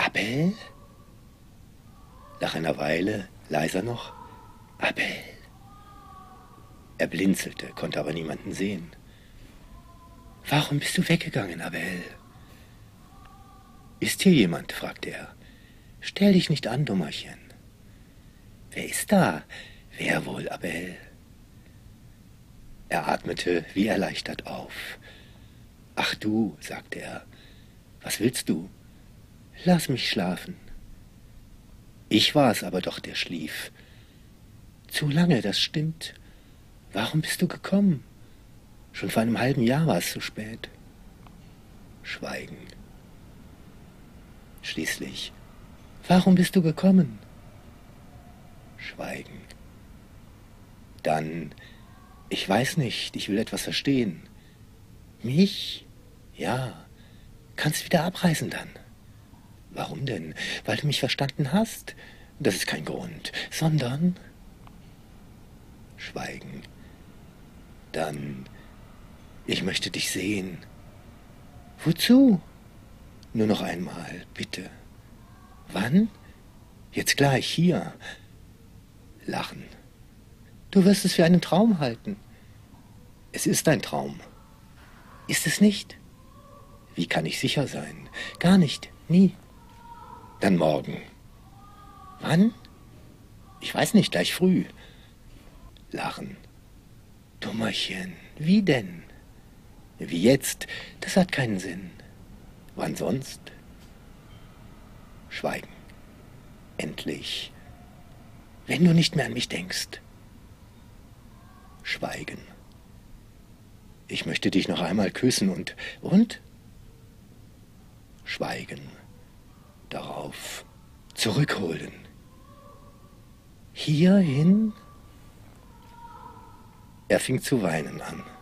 Abèl? Nach einer Weile, leiser noch, Abèl. Er blinzelte, konnte aber niemanden sehen. Warum bist du weggegangen, Abèl? Ist hier jemand? Fragte er. Stell dich nicht an, Dummerchen. Wer ist da? Wer wohl, Abèl? Er atmete wie erleichtert auf. Ach du, sagte er, was willst du? Lass mich schlafen. Ich war es aber doch, der schlief. Zu lange, das stimmt. Warum bist du gekommen? Schon vor einem halben Jahr war es zu spät. Schweigen. Schließlich. Warum bist du gekommen? Schweigen. Dann, ich weiß nicht, ich will etwas verstehen. Mich? Ja. Kannst wieder abreisen dann. Warum denn? Weil du mich verstanden hast? Das ist kein Grund, sondern... Schweigen. Dann, ich möchte dich sehen. Wozu? Nur noch einmal, bitte. Wann? Jetzt gleich, hier. Lachen. Du wirst es für einen Traum halten. Es ist ein Traum. Ist es nicht? Wie kann ich sicher sein? Gar nicht, nie. Dann morgen. Wann? Ich weiß nicht, gleich früh. Lachen. Dummerchen, wie denn? Wie jetzt? Das hat keinen Sinn. Wann sonst? Schweigen. Endlich. Wenn du nicht mehr an mich denkst. Schweigen. Ich möchte dich noch einmal küssen und... Und? Schweigen. Darauf. Zurückholen. Hierhin? Er fing zu weinen an.